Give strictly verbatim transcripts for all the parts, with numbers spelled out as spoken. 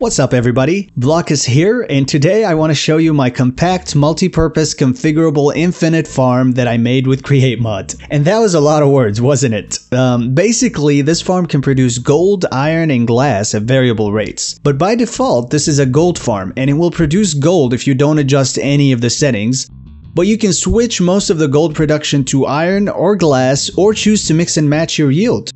What's up everybody, Blockus here, and today I want to show you my compact, multi-purpose, configurable, infinite farm that I made with Create Mod. And that was a lot of words, wasn't it? Um, basically, this farm can produce gold, iron, and glass at variable rates. But by default, this is a gold farm, and it will produce gold if you don't adjust any of the settings. But you can switch most of the gold production to iron or glass, or choose to mix and match your yield.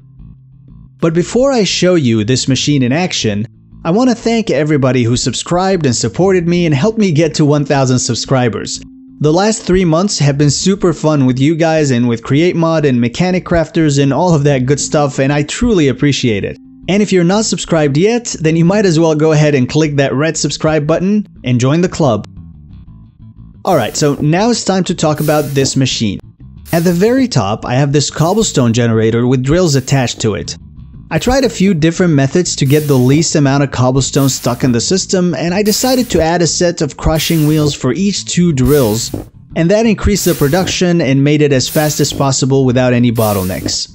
But before I show you this machine in action, I want to thank everybody who subscribed and supported me and helped me get to one thousand subscribers. The last three months have been super fun with you guys and with Create Mod and Mechanic Crafters and all of that good stuff, and I truly appreciate it. And if you're not subscribed yet, then you might as well go ahead and click that red subscribe button and join the club. Alright, so now it's time to talk about this machine. At the very top, I have this cobblestone generator with drills attached to it. I tried a few different methods to get the least amount of cobblestone stuck in the system, and I decided to add a set of crushing wheels for each two drills, and that increased the production and made it as fast as possible without any bottlenecks.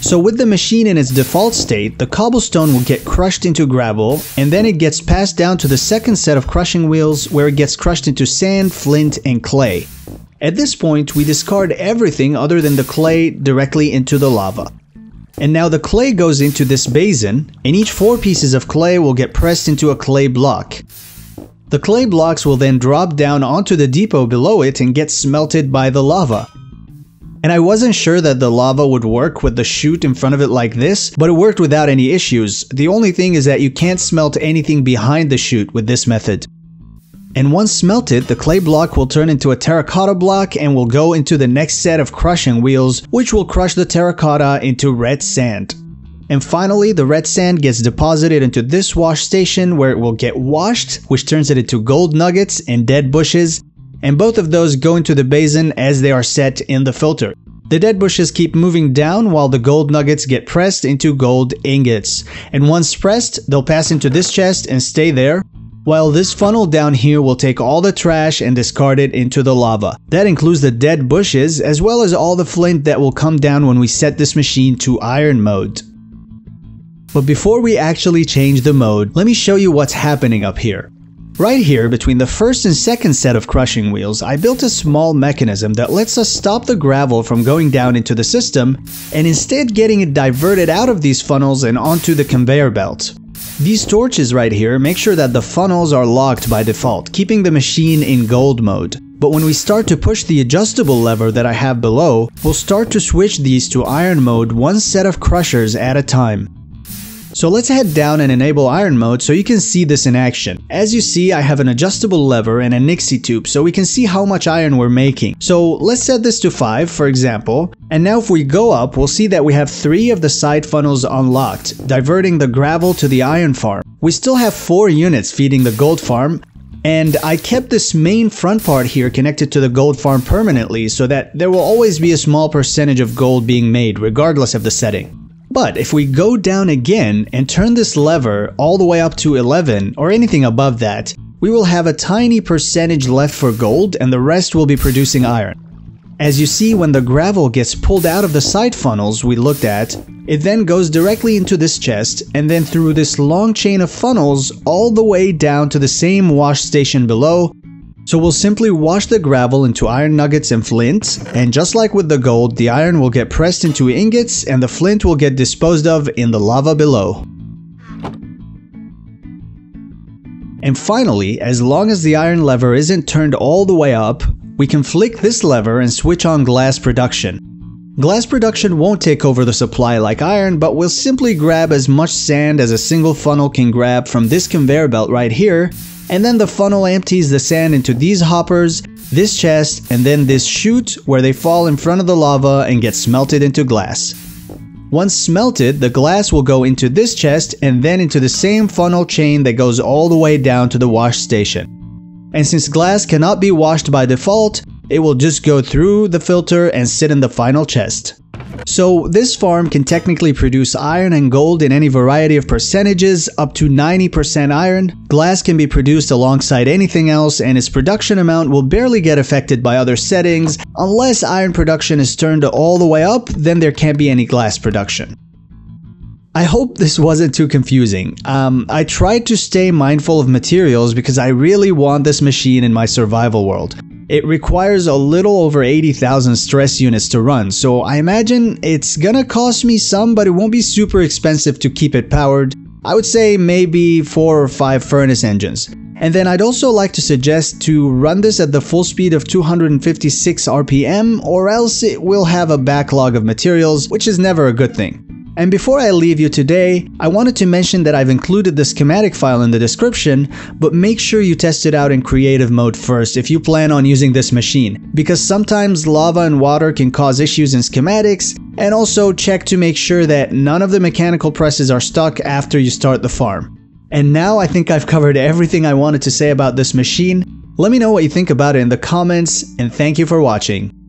So with the machine in its default state, the cobblestone will get crushed into gravel, and then it gets passed down to the second set of crushing wheels where it gets crushed into sand, flint, and clay. At this point, we discard everything other than the clay directly into the lava. And now the clay goes into this basin, and each four pieces of clay will get pressed into a clay block. The clay blocks will then drop down onto the depot below it and get smelted by the lava. And I wasn't sure that the lava would work with the chute in front of it like this, but it worked without any issues. The only thing is that you can't smelt anything behind the chute with this method. And once smelted, the clay block will turn into a terracotta block and will go into the next set of crushing wheels, which will crush the terracotta into red sand. And finally, the red sand gets deposited into this wash station where it will get washed, which turns it into gold nuggets and dead bushes, and both of those go into the basin as they are set in the filter. The dead bushes keep moving down while the gold nuggets get pressed into gold ingots, and once pressed, they'll pass into this chest and stay there, while this funnel down here will take all the trash and discard it into the lava. That includes the dead bushes as well as all the flint that will come down when we set this machine to iron mode. But before we actually change the mode, let me show you what's happening up here. Right here, between the first and second set of crushing wheels, I built a small mechanism that lets us stop the gravel from going down into the system and instead getting it diverted out of these funnels and onto the conveyor belt. These torches right here make sure that the funnels are locked by default, keeping the machine in gold mode. But when we start to push the adjustable lever that I have below, we'll start to switch these to iron mode one set of crushers at a time. So let's head down and enable iron mode so you can see this in action. As you see, I have an adjustable lever and a Nixie tube so we can see how much iron we're making. So let's set this to five, for example. And now if we go up, we'll see that we have three of the side funnels unlocked, diverting the gravel to the iron farm. We still have four units feeding the gold farm, and I kept this main front part here connected to the gold farm permanently so that there will always be a small percentage of gold being made, regardless of the setting. But if we go down again and turn this lever all the way up to eleven, or anything above that, we will have a tiny percentage left for gold and the rest will be producing iron. As you see, when the gravel gets pulled out of the side funnels we looked at, it then goes directly into this chest and then through this long chain of funnels all the way down to the same wash station below. So we'll simply wash the gravel into iron nuggets and flint, and just like with the gold, the iron will get pressed into ingots and the flint will get disposed of in the lava below. And finally, as long as the iron lever isn't turned all the way up, we can flick this lever and switch on glass production. Glass production won't take over the supply like iron, but we'll simply grab as much sand as a single funnel can grab from this conveyor belt right here, and then the funnel empties the sand into these hoppers, this chest, and then this chute where they fall in front of the lava and get smelted into glass. Once smelted, the glass will go into this chest and then into the same funnel chain that goes all the way down to the wash station. And since glass cannot be washed by default, it will just go through the filter and sit in the final chest. So this farm can technically produce iron and gold in any variety of percentages, up to ninety percent iron. Glass can be produced alongside anything else, and its production amount will barely get affected by other settings. Unless iron production is turned all the way up, then there can't be any glass production. I hope this wasn't too confusing. Um, I tried to stay mindful of materials because I really want this machine in my survival world. It requires a little over eighty thousand stress units to run, so I imagine it's gonna cost me some, but it won't be super expensive to keep it powered. I would say maybe four or five furnace engines. And then I'd also like to suggest to run this at the full speed of two hundred fifty-six R P M, or else it will have a backlog of materials, which is never a good thing. And before I leave you today, I wanted to mention that I've included the schematic file in the description, but make sure you test it out in creative mode first if you plan on using this machine, because sometimes lava and water can cause issues in schematics, and also check to make sure that none of the mechanical presses are stuck after you start the farm. And now I think I've covered everything I wanted to say about this machine. Let me know what you think about it in the comments, and thank you for watching.